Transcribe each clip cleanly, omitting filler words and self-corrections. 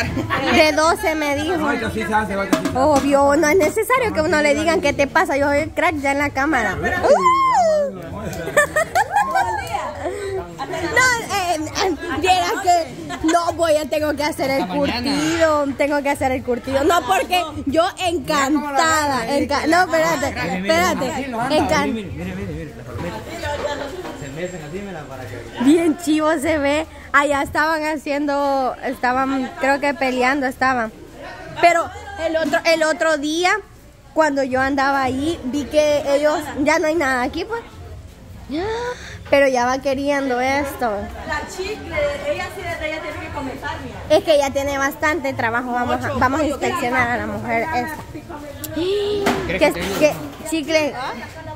De 12 me dijo. Obvio, no es necesario que uno le digan qué te pasa. Yo soy el crack ya en la cámara. Vieras que no voy a tengo que hacer el curtido. Tengo que hacer el curtido. No, porque yo encantada. No, espérate. Bien chivo se ve. Allá estaban haciendo, creo que peleando estaban. Pero el otro día, cuando yo andaba ahí, vi que ellos, ya no hay nada aquí, pues. Pero ya va queriendo esto. La chicle, ella sí, ella tiene que comenzar, mira. Es que ella tiene bastante trabajo, vamos a inspeccionar a la mujer esta. ¿Qué chicle?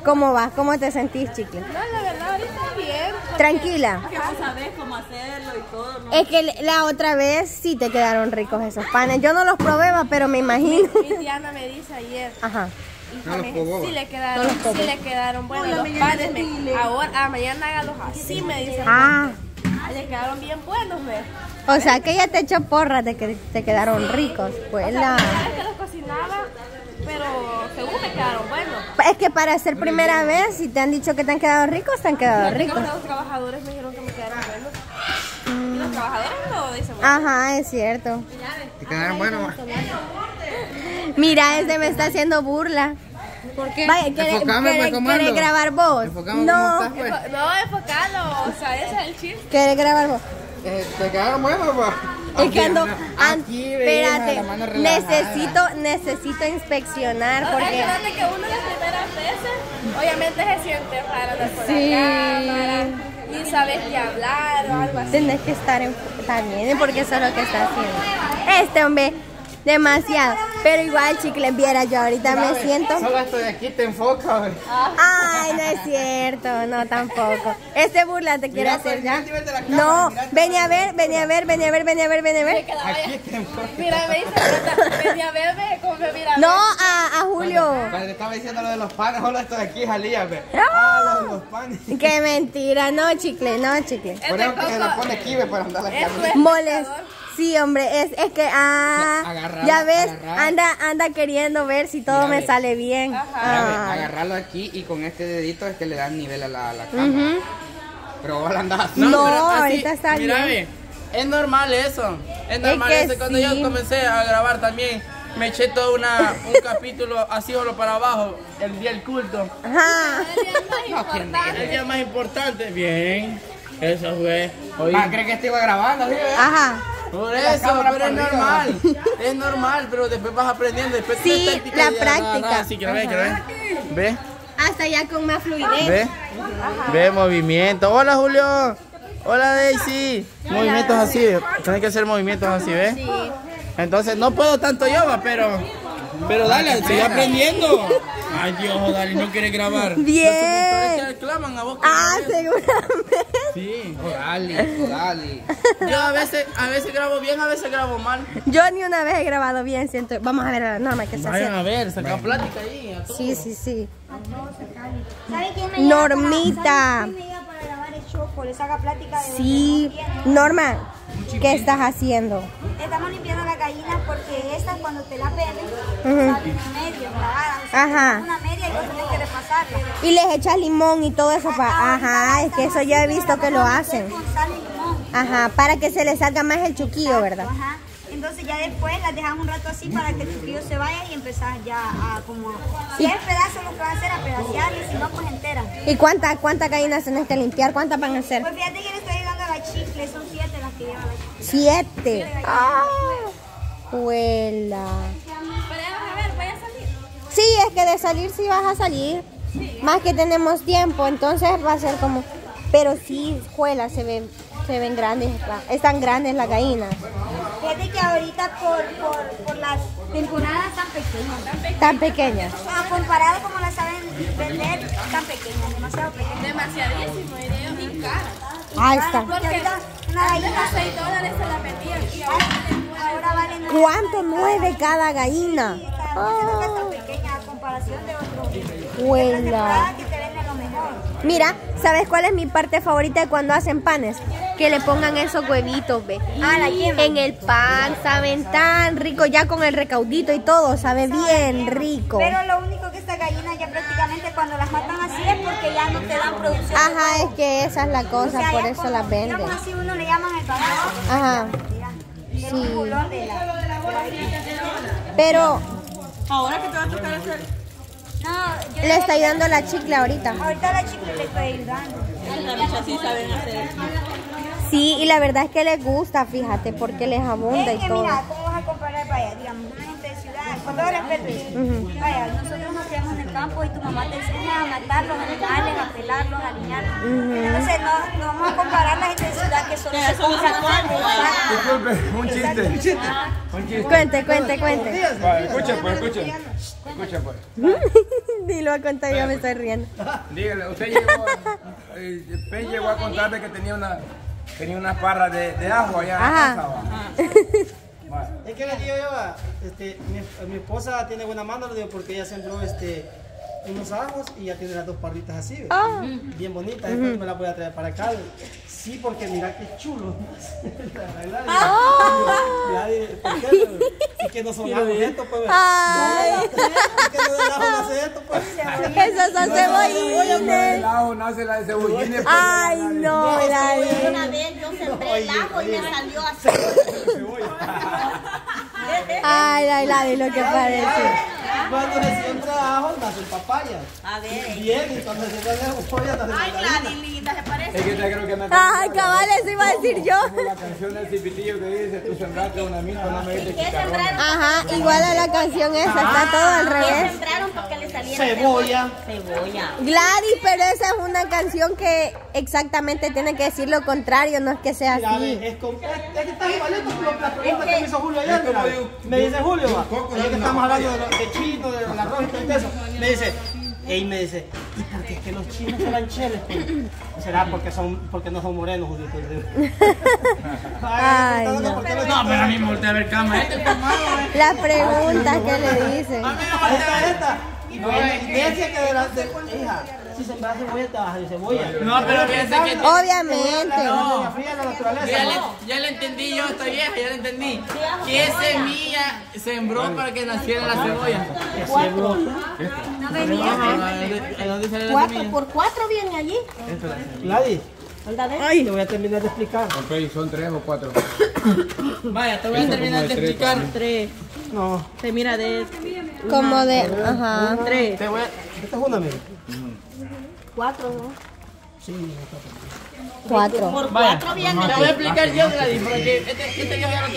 ¿Cómo vas? ¿Cómo te sentís, chicle? No, la verdad, ahorita bien. Tranquila. Que vos sabés cómo hacerlo y todo, ¿no? Es que la otra vez sí te quedaron ricos esos panes. Yo no los probé, pero me imagino. Mi Diana me dice ayer. Ajá. No los probó. Sí le quedaron buenos los panes. Ahora, mañana hágalos así, me dice. Ah. Le quedaron bien buenos, ¿ves? O sea, que ella te echó porras de que te quedaron ricos. Pues o sea, la vez que los cocinaba, pero según me quedaron buenos. Es que para ser primera vez, si te han dicho que te han quedado ricos, te han quedado ricos. Los trabajadores me dijeron que me quedaron buenos. Y los trabajadores no dicen buenos. Ajá, es cierto. Te quedaron buenos. Mira, este me está haciendo burla. ¿Por qué? Vaya, ¿querés grabar vos? No, estás, pues. No, enfocalo, o sea, ese es el chiste. ¿Querés grabar vos? Te quedaron buenos, pues. Es que ando, espérate, necesito inspeccionar porque... Es que uno las primeras veces, obviamente se siente raro por la cámara, ni sabes qué hablar o algo así. Tenés que estar también, porque eso es lo que está haciendo. Este hombre... Demasiado, pero igual chicle, viera, yo ahorita me siento. Solo estoy aquí, te enfoca, güey. Ay, no es cierto, no tampoco. Este burla te quiero hacer ya. No, vení a ver. Aquí te enfoca. Mira, me dice, vení a ver, ve, como mira. No, a Julio. Cuando te estaba diciendo lo de los panes, solo estoy aquí, jalía, ve. Ah, lo de los panes. Qué mentira, no chicle, no chicle. Por eso que se lo pone aquí, ve, para andar la cámara. Moles. Sí, hombre, es que, agarralo, ya ves, anda queriendo ver si todo me sale bien. Agarrarlo aquí y con este dedito es que le dan nivel a la cama. Pero vos la andás así. No, ahorita está bien. Mira, ve, es normal eso. Es normal eso. Cuando yo comencé a grabar también, me eché todo un capítulo así solo para abajo, el día del culto. Ajá. El día más importante. Bien, eso fue. Ah, ¿crees que estoy grabando? Ajá. Por eso, pero es normal, es normal, pero después vas aprendiendo, después sí, la práctica. Sí, ¿Ve? Hasta ya con más fluidez. ¿Ve? Ve movimiento. Hola, Julio. Hola, Daysi. Movimientos así, tienes que hacer movimientos así, ¿ves? Sí. Entonces, no puedo tanto yo, pero dale, sigue aprendiendo. Ay, Dios, dale, no quiere grabar. Bien. Los te reclaman a vos. Ah, seguramente. Sí, dale. Yo a veces grabo bien, a veces grabo mal. Yo ni una vez he grabado bien, siento. Vamos a ver la norma que se hace. Vayan a ver, saca plática ahí. A todo. Sí. Normita. ¿Sabe quién me iba para grabar el choco? Le saca plática de... Sí, Norma, ¿qué estás haciendo? Estamos limpiando las gallinas porque estas cuando te las peles, salen medio, clavadas. O sea, ajá. Una media y vos tenés que repasarla. Y les echas limón y todo eso para... Ajá, es que eso yo he visto que lo hacen. Con sal y limón. Ajá, para que se les salga más el chuquillo, ¿verdad? Ajá. Entonces ya después las dejas un rato así para que el chuquillo se vaya y empezás ya a como... Si es pedazo lo que vas a hacer, a pedacear y si no, pues entera. ¿Y cuántas gallinas tenés que limpiar? ¿Cuántas van a hacer? Pues fíjate que le estoy llegando a la chicle, son 7 las que llevan la chicle. 7. ¡Ah! Huela. ¿Voy a salir? Sí, es que de salir sí vas a salir. Sí. Más que tenemos tiempo, entonces va a ser como... Pero sí, huela, se ven grandes. Están grandes las gallinas. Fíjate que ahorita por las temporadas tan pequeñas. A comparado como las saben vender, tan pequeñas, demasiado pequeñas. Demasiadísimo, y de caras. Ahí está. Una gallina a $6 se la vendían y ahora valen $9. ¿Cuánto? $9 cada gallina. Sí, está pequeña a comparación de otros. Buena. Mira, ¿sabes cuál es mi parte favorita de cuando hacen panes? que le pongan esos huevitos, ve. En el pan, saben tan rico, ya con el recaudito y todo, sabe bien rico. Pero lo único que estas gallinas ya prácticamente cuando las matan así es porque ya no te dan producción. Ajá, es que esa es la cosa, o sea, por eso las venden. Digamos así, uno le llaman el bagazo. Ajá. Sí. Pero ahora que te va a tocar hacer... No, yo le estoy dando la chicle ahorita. Ahorita la chicle le estoy ayudando. Sí, saben hacer. Sí, y la verdad es que les gusta, fíjate, porque les abunda y todo. Mira, ¿cómo vas a comparar para allá? Digamos, una gente de ciudad, con todo respeto. Vaya, nosotros nos criamos en el campo y tu mamá te enseña a matar los animales, a pelarlos, a aliñarlos. Entonces, no vamos a comparar la gente de ciudad que solo se compra. Disculpe, un chiste. Cuente. Escucha pues. Dilo a contar, yo me estoy riendo. Dígale, usted llegó, Pen llegó a contarme que tenía unas parras de ajo allá. Ajá. En la casa, vale. Es que lo que yo lleva, mi esposa tiene buena mano, lo digo porque ella sembró unos ajos y ya tiene las dos parritas así, oh, bien bonitas. Después me las voy a traer para acá. Sí, porque mira qué chulo. Es que no son ajos estos, pues. Es que no del ajo nace esto, pues. Esas son cebollines. Del ajo nace la de cebollines. Ay, no, la de... Una vez yo sembré el ajo y me salió así. Ay, la de lo que parece. Cuando se siembra ajo, nace papaya. A ver. Bien, y cuando se siembra cebolla, nace papaya. Ay, Gladilita, ¿se parece? Es que te creo que me... Ay, cabal, eso iba a decir yo. Como la canción del Cipitillo que dice, tú sembraste una misma, no me dices chicharrón. Ajá, igual a la canción esa, está todo al revés. Sembraron porque le saliera cebolla. Gladys, pero esa es una canción que exactamente tiene que decir lo contrario, no es que sea así. Es que está igualito con la pregunta que me hizo Julio ayer. Me dice Julio, va. Es que estamos hablando de Chile, del arroz y todo eso. Me dice, ¿y por qué es que los chinos eran cheles? ¿Será porque no son morenos, Julito? Ay, no, pero a mí me voltea a ver cama. Las preguntas que le dicen. A mí no me voltea a ver esta. No, evidencia que delante de la hija. Si sembras cebolla, te vas a hacer cebolla. No, pero piensa que... Obviamente. No, ya le entendí yo, esta vieja, ya le entendí. ¿Qué semilla sembró para que naciera la cebolla? Cuatro. No venía. 4 por 4 viene allí. Gladys. Ay, te voy a terminar de explicar. Ok, son 3 o 4. Vaya, te voy a terminar de explicar. 3. No. Se mira de... Como de... Ajá. 3. Te voy a... Esta es una, mira. 4, ¿no? Sí, 4. Por 4 viene. Te voy a explicar yo, Gladys, porque este ya no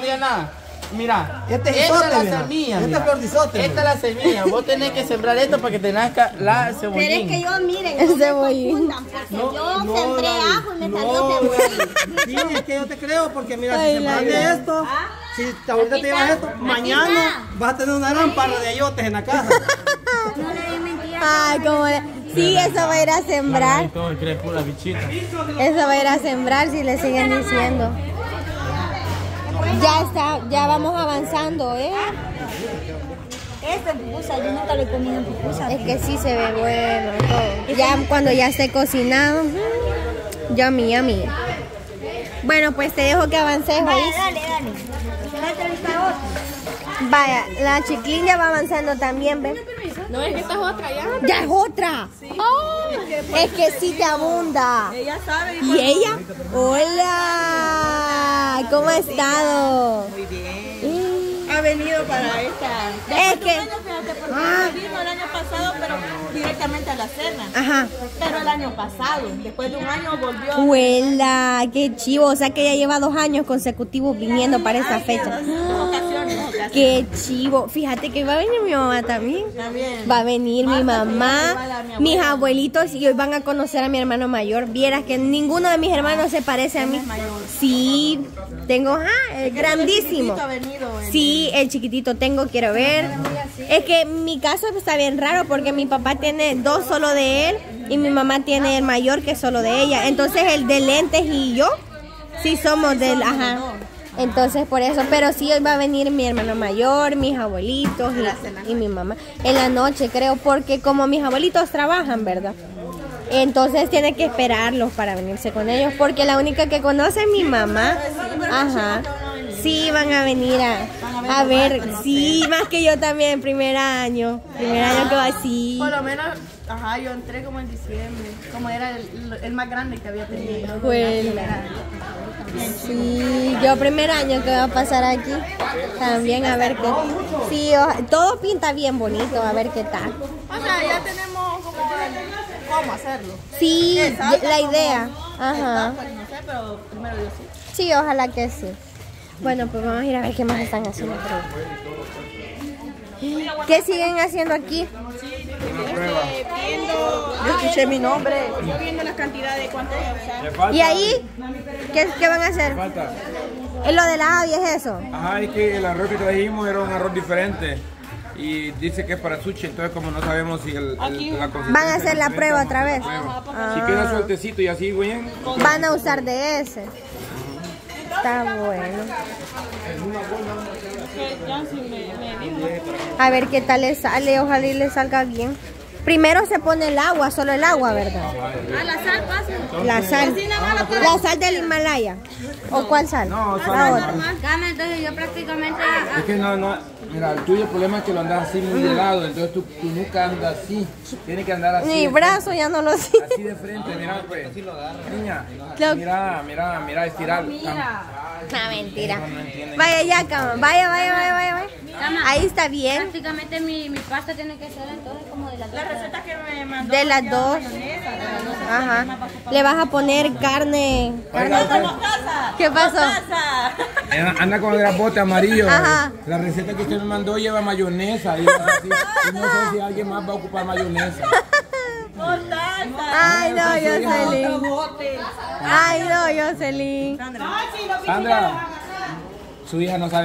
tiene nada. Mira, esta es la semilla. Esta es flordizote. Esta es la semilla. Vos tenés que sembrar esto para que te nazca la cebollín. Pero es que yo, miren, el cebollín. Yo sembré ajo y me salió cebollín. Sí, es que yo te creo, porque mira, si sembraste esto, si ahorita te llevas esto, mañana vas a tener una gran parra de ayotes en la casa. No le di mentira. Ay, como le... Sí, eso va a ir a sembrar. Eso va a ir a sembrar si le siguen diciendo. Ya está, ya vamos avanzando, ¿eh? Esta pupusa, yo nunca le he comido pupusa. Es que sí se ve bueno todo. Ya cuando ya esté cocinado. Yummy, yummy. Bueno, pues te dejo que avances, ¿oís? Dale. Vaya, la chiquilla va avanzando también, ¿ves? No, es que esta es otra ya. ¡Ya es otra! Sí. Oh, es que sí te abunda. Ella sabe. ¿Y ella? ¡Hola! ¿Cómo ha estado? Muy bien. Ha venido para esta. Es que... Vino el año pasado, pero directamente a la cena. Ajá. Pero el año pasado, después de un año volvió. ¡Huela! ¡Qué chivo! O sea que ya lleva 2 años consecutivos viniendo para esa fecha. ¡Qué chivo! Fíjate que va a venir mi mamá también. Va a venir mi mamá, mis abuelitos, y hoy van a conocer a mi hermano mayor. Vieras que ninguno de mis hermanos se parece a mí. Sí, tengo, el grandísimo. Sí, el chiquitito tengo, quiero ver. Es que mi caso está bien raro porque mi papá tiene 2 solo de él y mi mamá tiene el mayor que es solo de ella. Entonces el de lentes y yo sí somos del... Ajá. Entonces por eso, pero sí hoy va a venir mi hermano mayor, mis abuelitos y mi mamá. En la noche creo, porque como mis abuelitos trabajan, ¿verdad? Entonces tiene que esperarlos para venirse con ellos, porque la única que conoce es mi mamá. Ajá. Sí, van a venir a ver. Sí, más que yo también, primer año. Primer año que va así. Por lo menos, ajá, yo entré como en diciembre. Como era el más grande que había tenido. Pues, sí, yo primer año que va a pasar aquí. También a ver qué. Sí, todo pinta bien bonito, a ver qué tal. O sea, ya tenemos como cómo hacerlo. Sí, la idea. Ajá. No sé, pero primero yo sí. Sí, ojalá que sí. Bueno, pues vamos a ir a ver qué más están haciendo. ¿Qué siguen haciendo aquí? Yo escuché mi nombre. Yo viendo las cantidades de cuánto. ¿Y ahí? ¿Qué van a hacer? Falta. Lo de la Abby es eso. Ajá, es que el arroz que trajimos era un arroz diferente. Y dice que es para sushi, entonces como no sabemos si la consistencia... Van a hacer la prueba otra vez. Si queda sueltecito y así, güey. Van a usar de ese. Está bueno. A ver qué tal le sale, ojalá y le salga bien. Primero se pone el agua, solo el agua, ¿verdad? Ah, la sal pasa. La sal. La sal del Himalaya. ¿O cuál sal? No, sal. Entonces yo prácticamente... Es que no, mira, el tuyo problema es que lo andas así muy de lado, entonces tú nunca andas así. Tiene que andar así. Mi brazo ya no lo sigue. Así de frente, mira, pues. Niña, mira, estirar. Mira. No, mentira. Vaya ya, cabrón. Vaya. Ahí está bien. Prácticamente mi pasta tiene que ser entonces como de las dos. La receta que me mandó. De las dos. Ajá. Le vas a poner carne. ¿Qué pasó? Anda con el grapote amarillo. Ajá. La receta que usted me mandó lleva mayonesa. Y no sé si alguien más va a ocupar mayonesa. Ay, no, Jocelyn. Ay, no, Jocelyn. Sandra, su hija no sabe.